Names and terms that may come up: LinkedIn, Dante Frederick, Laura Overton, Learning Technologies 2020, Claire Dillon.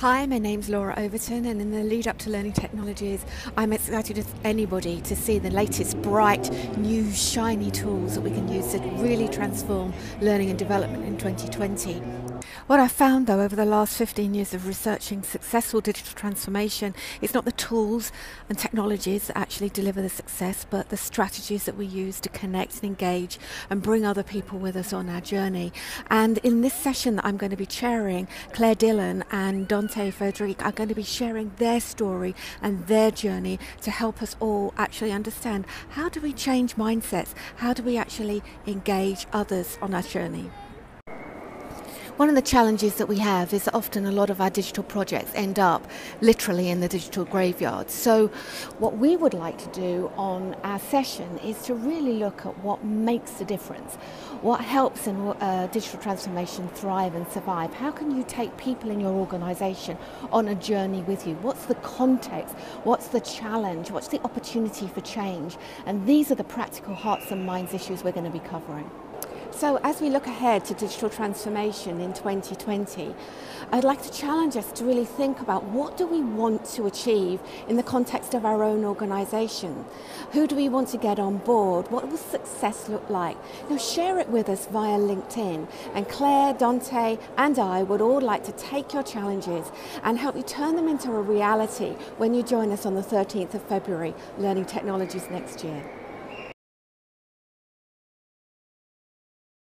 Hi, my name's Laura Overton, and in the lead up to Learning Technologies, I'm excited as anybody to see the latest bright, new, shiny tools that we can use to really transform learning and development in 2020. What I've found though over the last 15 years of researching successful digital transformation, it's not the tools and technologies that actually deliver the success, but the strategies that we use to connect and engage and bring other people with us on our journey. And in this session that I'm going to be chairing, Claire Dillon and Dante Frederick are going to be sharing their story and their journey to help us all actually understand, how do we change mindsets? How do we actually engage others on our journey? One of the challenges that we have is that often a lot of our digital projects end up literally in the digital graveyard. So what we would like to do on our session is to really look at what makes the difference, what helps in digital transformation thrive and survive. How can you take people in your organisation on a journey with you? What's the context? What's the challenge? What's the opportunity for change? And these are the practical hearts and minds issues we're going to be covering. So as we look ahead to digital transformation in 2020, I'd like to challenge us to really think about, what do we want to achieve in the context of our own organisation? Who do we want to get on board? What will success look like? Now share it with us via LinkedIn, and Claire, Dante and I would all like to take your challenges and help you turn them into a reality when you join us on the 13th of February, Learning Technologies next year.